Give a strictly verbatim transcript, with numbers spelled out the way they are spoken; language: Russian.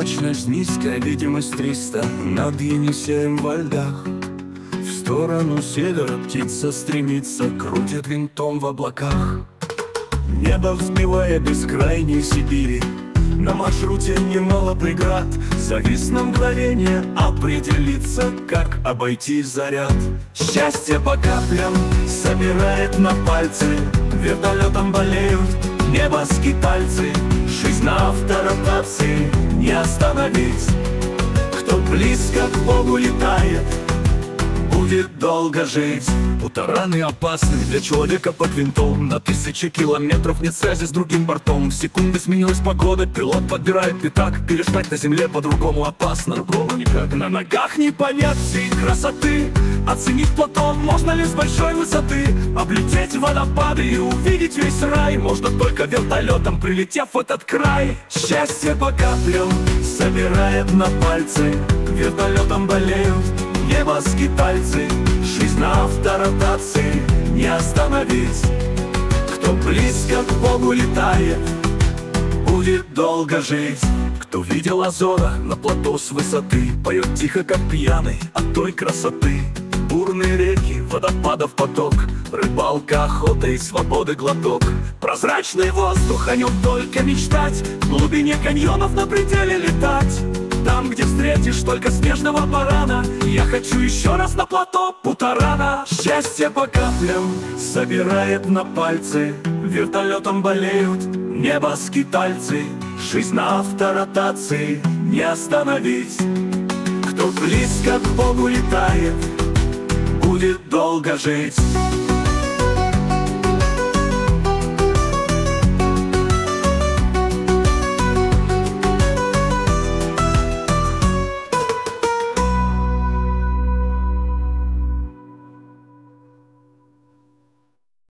Ночь лишь низкая, видимость триста. Над Енисеем во льдах в сторону севера птица стремится, крутит винтом в облаках. Небо взбивая бескрайней Сибири, на маршруте немало преград. Завис на мгновение определиться, как обойти заряд. Счастье по каплям собирает на пальцы, вертолетом болеют небо скитальцы. Жизнь на авторотации не остановить. Кто близко к Богу летает, будет долго жить. Путораны опасны для человека под винтом. На тысячи километров нет связи с другим бортом. В секунды сменилась погода, пилот подбирает пятак. Переждать на земле по-другому опасно, другого никак. На ногах не понять всей красоты, оценить Платон можно лишь с большой высоты. Облететь водопады и увидеть весь рай можно только вертолетом, прилетев в этот край. Счастье по каплям собирает на пальцы, вертолетом болеют небо скитальцы. Жизнь на авторотации не остановить. Кто близко к Богу летает, будет долго жить. Кто видел Азора на плато с высоты, поет тихо, как пьяный, от той красоты. Бурные реки, водопадов поток, рыбалка, охота и свободы глоток. Прозрачный воздух, о нем только мечтать, в глубине каньонов на пределе летать. Там, где встретишь только снежного барана, я хочу еще раз на плато Путорана. Счастье по каплям собирает на пальцы, вертолетом болеют небо скитальцы. Жизнь на авторотации не остановить. Кто близко к Богу летает, будет долго жить.